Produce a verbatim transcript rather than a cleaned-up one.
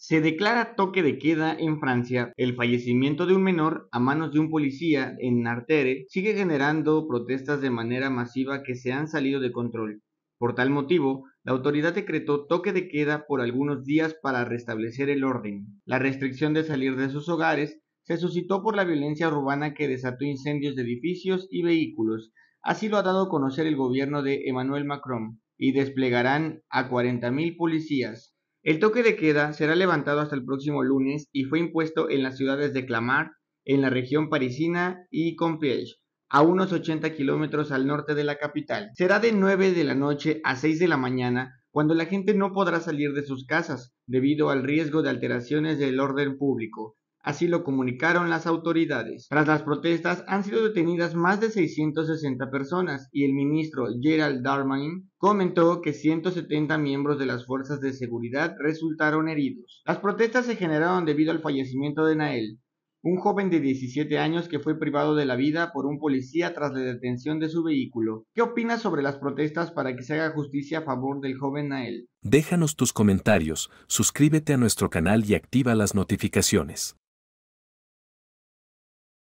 Se declara toque de queda en Francia. El fallecimiento de un menor a manos de un policía en Nanterre sigue generando protestas de manera masiva que se han salido de control. Por tal motivo, la autoridad decretó toque de queda por algunos días para restablecer el orden. La restricción de salir de sus hogares se suscitó por la violencia urbana que desató incendios de edificios y vehículos. Así lo ha dado a conocer el gobierno de Emmanuel Macron, y desplegarán a cuarenta mil policías. El toque de queda será levantado hasta el próximo lunes y fue impuesto en las ciudades de Clamart, en la región parisina, y Compiègne, a unos ochenta kilómetros al norte de la capital. Será de nueve de la noche a seis de la mañana, cuando la gente no podrá salir de sus casas, debido al riesgo de alteraciones del orden público. Así lo comunicaron las autoridades. Tras las protestas han sido detenidas más de seiscientas sesenta personas y el ministro Gerald Darmanin comentó que ciento setenta miembros de las fuerzas de seguridad resultaron heridos. Las protestas se generaron debido al fallecimiento de Nahel, un joven de diecisiete años que fue privado de la vida por un policía tras la detención de su vehículo. ¿Qué opinas sobre las protestas para que se haga justicia a favor del joven Nahel? Déjanos tus comentarios, suscríbete a nuestro canal y activa las notificaciones.